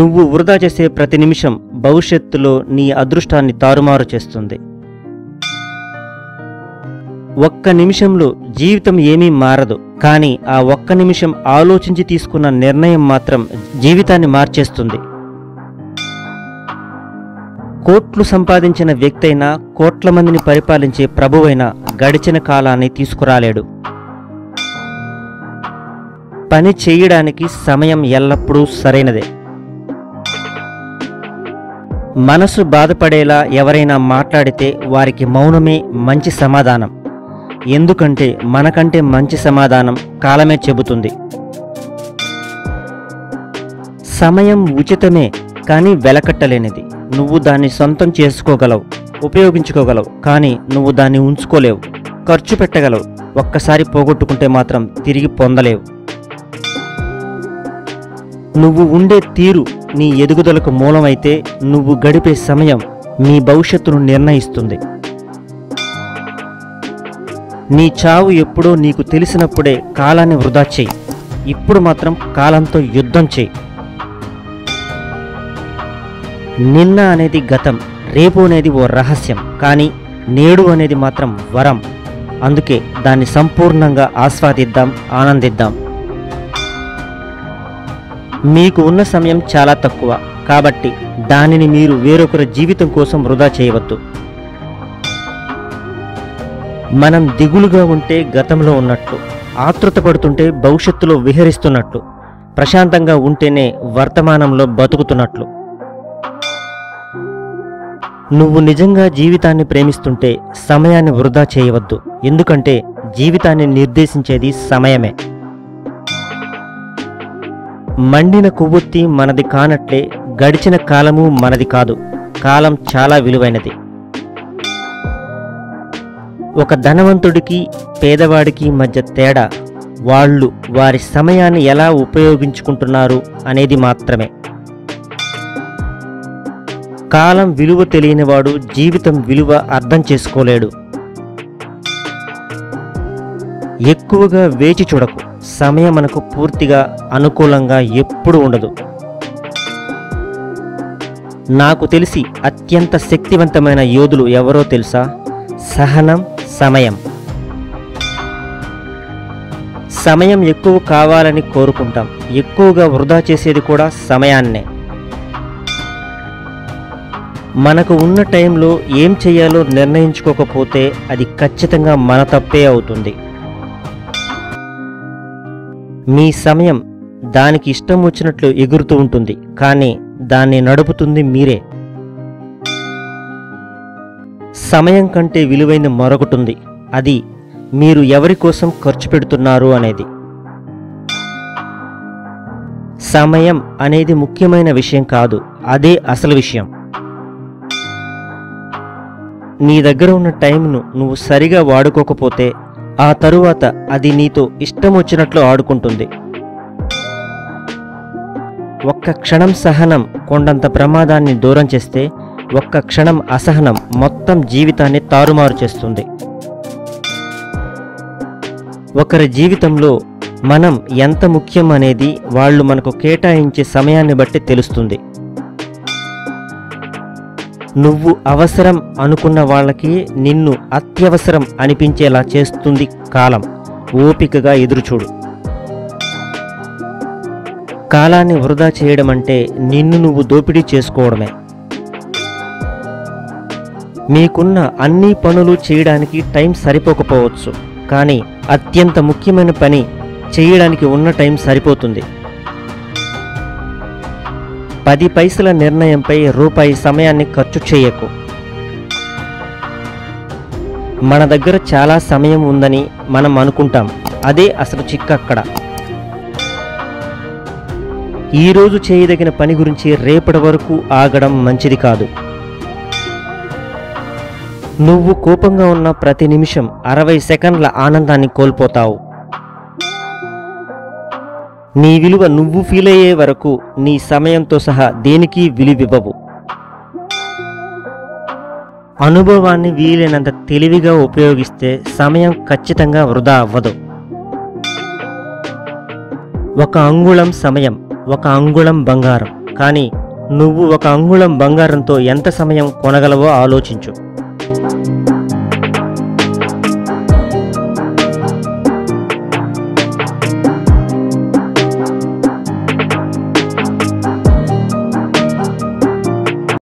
నువ్వు వృధా చేసే ప్రతి నిమిషం భవిష్యత్తులో నీ అదృష్టాన్ని తారుమారు చేస్తుంది. ఒక్క నిమిషంలో జీవితం ఏమీ మారదు, కానీ ఆ ఒక్క నిమిషం ఆలోచించి తీసుకున్న నిర్ణయం మాత్రం జీవితాన్ని మార్చేస్తుంది. కోట్లు సంపాదించిన వ్యక్తి అయినా కోట్ల మందిని పరిపాలించే ప్రభువైనా గడిచిన కాలాన్ని తీసుకురాలేడు. పని చేయడానికి సమయం ఎల్లప్పుడూ సరైనదే. మనసు బాధపడేలా ఎవరైనా మాట్లాడితే వారికి మౌనమే మంచి సమాధానం. ఎందుకంటే మనకంటే మంచి సమాధానం కాలమే చెబుతుంది. సమయం ఉచితమే, కానీ వెలకట్టలేనిది. నువ్వు దాన్ని సొంతం చేసుకోగలవు, ఉపయోగించుకోగలవు, కానీ నువ్వు దాన్ని ఉంచుకోలేవు. ఖర్చు పెట్టగలవు, ఒక్కసారి పోగొట్టుకుంటే మాత్రం తిరిగి పొందలేవు. నువ్వు ఉండే తీరు నీ ఎదుగుదలకు మూలమైతే, నువ్వు గడిపే సమయం నీ భవిష్యత్తును నిర్ణయిస్తుంది. నీ చావు ఎప్పుడో నీకు తెలిసినప్పుడే కాలాన్ని వృధా చేయి. ఇప్పుడు మాత్రం కాలంతో యుద్ధం చేయి. నిన్న అనేది గతం, రేపు అనేది ఓ రహస్యం, కానీ నేడు అనేది మాత్రం వరం. అందుకే దాన్ని సంపూర్ణంగా ఆస్వాదిద్దాం, ఆనందిద్దాం. మీకు ఉన్న సమయం చాలా తక్కువ, కాబట్టి దానిని మీరు వేరొకరి జీవితం కోసం వృధా చేయవద్దు. మనం దిగులుగా ఉంటే గతంలో ఉన్నట్టు, ఆతృత పడుతుంటే భవిష్యత్తులో విహరిస్తున్నట్టు, ప్రశాంతంగా ఉంటేనే వర్తమానంలో బతుకుతున్నట్లు. నువ్వు నిజంగా జీవితాన్ని ప్రేమిస్తుంటే సమయాన్ని వృధా చేయవద్దు, ఎందుకంటే జీవితాన్ని నిర్దేశించేది సమయమే. మండిన కొవ్వొత్తి మనది కానట్లే గడిచిన కాలము మనది కాదు. కాలం చాలా విలువైనది. ఒక ధనవంతుడికి పేదవాడికి మధ్య తేడా వాళ్ళు వారి సమయాన్ని ఎలా ఉపయోగించుకుంటున్నారు అనేది మాత్రమే. కాలం విలువ తెలియనివాడు జీవితం విలువ అర్థం చేసుకోలేడు. ఎక్కువగా వేచి చూడకు, సమయం మనకు పూర్తిగా అనుకూలంగా ఎప్పుడూ ఉండదు. నాకు తెలిసి అత్యంత శక్తివంతమైన యోధులు ఎవరో తెలుసా? సహనం, సమయం. సమయం ఎక్కువ కావాలని కోరుకుంటాం, ఎక్కువగా వృధా చేసేది కూడా సమయాన్నే. మనకు ఉన్న టైంలో ఏం చేయాలో నిర్ణయించుకోకపోతే అది ఖచ్చితంగా మన తప్పే అవుతుంది. మీ సమయం దానికి ఇష్టం వచ్చినట్లు ఎగురుతూ ఉంటుంది, కానీ దాన్ని నడుపుతుంది మీరే. సమయం కంటే విలువైన మరొకటి ఉంది, అది మీరు ఎవరి కోసం ఖర్చు పెడుతున్నారు అనేది. సమయం అనేది ముఖ్యమైన విషయం కాదు, అదే అసలు విషయం. నీ దగ్గర ఉన్న టైంను నువ్వు సరిగా వాడుకోకపోతే ఆ తరువాత అది నీతో ఇష్టం వచ్చినట్లు ఆడుకుంటుంది. ఒక్క క్షణం సహనం కొండంత ప్రమాదాన్ని దూరం చేస్తే, ఒక్క క్షణం అసహనం మొత్తం జీవితాన్ని తారుమారు చేస్తుంది. ఒకరి జీవితంలో మనం ఎంత ముఖ్యం అనేది వాళ్ళు మనకు కేటాయించే సమయాన్ని బట్టి తెలుస్తుంది. నువ్వు అవసరం అనుకున్న వాళ్ళకి నిన్ను అత్యవసరం అనిపించేలా చేస్తుంది కాలం. ఓపికగా ఎదురుచూడు. కాలాన్ని వృధా చేయడం అంటే నిన్ను నువ్వు దోపిడీ చేసుకోవడమే. మీకున్న అన్ని పనులు చేయడానికి టైం సరిపోకపోవచ్చు, కానీ అత్యంత ముఖ్యమైన పని చేయడానికి ఉన్న టైం సరిపోతుంది. 10 పైసల నిర్ణయంపై రూపాయి సమయాన్ని ఖర్చు చేయకు. మన దగ్గర చాలా సమయం ఉందని మనం అనుకుంటాం, అదే అసలు చిక్కక్కడ. ఈరోజు చేయదగిన పని గురించి రేపటి వరకు ఆగడం మంచిది కాదు. నువ్వు కోపంగా ఉన్న ప్రతి నిమిషం 60 సెకండ్ల ఆనందాన్ని కోల్పోతావు. నీ విలువ నువ్వు ఫీల్ అయ్యే వరకు నీ సమయంతో సహా దేనికి విలువివ్వవు. అనుభవాన్ని వీలైనంత తెలివిగా ఉపయోగిస్తే సమయం ఖచ్చితంగా వృధా అవ్వదు. 1 అంగుళం సమయం, 1 అంగుళం బంగారం. కానీ నువ్వు ఒక అంగుళం బంగారంతో ఎంత సమయం కొనగలవో ఆలోచించు.